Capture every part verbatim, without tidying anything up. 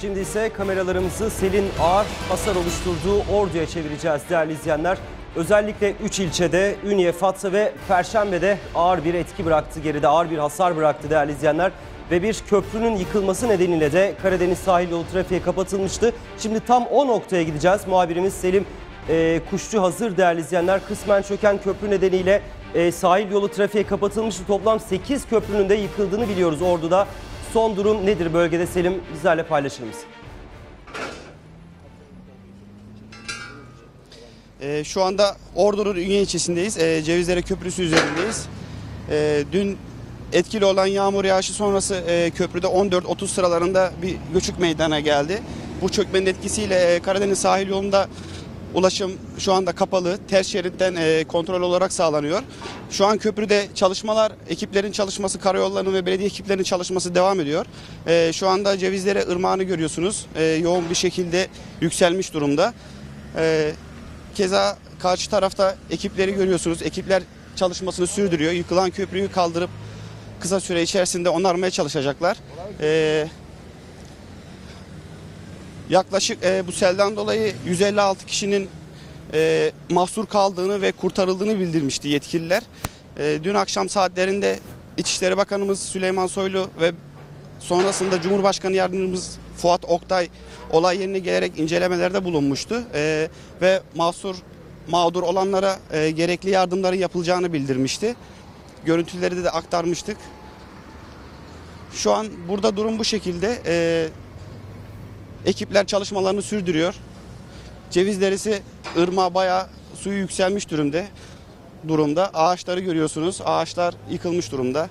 Şimdi ise kameralarımızı Selin ağır hasar oluşturduğu Ordu'ya çevireceğiz değerli izleyenler. Özellikle üç ilçede Ünye, Fatsa ve Perşembe'de ağır bir etki bıraktı, geride ağır bir hasar bıraktı değerli izleyenler. Ve bir köprünün yıkılması nedeniyle de Karadeniz sahil yolu trafiğe kapatılmıştı. Şimdi tam o noktaya gideceğiz. Muhabirimiz Selim e, Kuşçu hazır değerli izleyenler. Kısmen çöken köprü nedeniyle e, sahil yolu trafiğe kapatılmıştı. Toplam sekiz köprünün de yıkıldığını biliyoruz Ordu'da. Son durum nedir bölgede Selim? Bizlerle paylaşınız. E, şu anda Ordu'nun Ünye ilçesindeyiz. E, Cevizdere Köprüsü üzerindeyiz. E, dün etkili olan yağmur yağışı sonrası e, köprüde on dört otuz sıralarında bir göçük meydana geldi. Bu çökmenin etkisiyle e, Karadeniz sahil yolunda ulaşım şu anda kapalı. Ters şeritten e, kontrol olarak sağlanıyor. Şu an köprüde çalışmalar, ekiplerin çalışması, karayollarının ve belediye ekiplerinin çalışması devam ediyor. E, şu anda Cevizdere Irmağı'nı görüyorsunuz. E, yoğun bir şekilde yükselmiş durumda. E, keza karşı tarafta ekipleri görüyorsunuz. Ekipler çalışmasını sürdürüyor. Yıkılan köprüyü kaldırıp kısa süre içerisinde onarmaya çalışacaklar. Ee, yaklaşık e, bu selden dolayı yüz elli altı kişinin e, mahsur kaldığını ve kurtarıldığını bildirmişti yetkililer. E, dün akşam saatlerinde İçişleri Bakanımız Süleyman Soylu ve sonrasında Cumhurbaşkanı Yardımcımız Fuat Oktay olay yerine gelerek incelemelerde bulunmuştu. E, ve mahsur, mağdur olanlara e, gerekli yardımların yapılacağını bildirmişti. Görüntüleri de aktarmıştık. Şu an burada durum bu şekilde. Ee, ekipler çalışmalarını sürdürüyor. Cevizderesi ırmağı bayağı suyu yükselmiş durumda. durumda. Ağaçları görüyorsunuz. Ağaçlar yıkılmış durumda.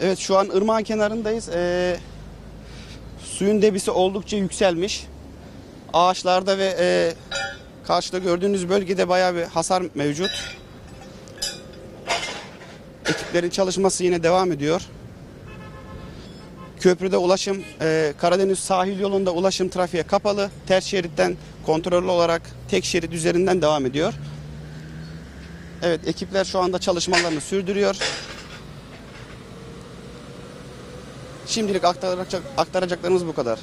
Evet, şu an ırmağın kenarındayız. Ee, suyun debisi oldukça yükselmiş. Ağaçlarda ve e, karşıda gördüğünüz bölgede bayağı bir hasar mevcut. Ekiplerin çalışması yine devam ediyor. Köprüde ulaşım, e, Karadeniz sahil yolunda ulaşım trafiğe kapalı. Ters şeritten kontrollü olarak tek şerit üzerinden devam ediyor. Evet, ekipler şu anda çalışmalarını sürdürüyor. Şimdilik aktaracak, aktaracaklarımız bu kadar.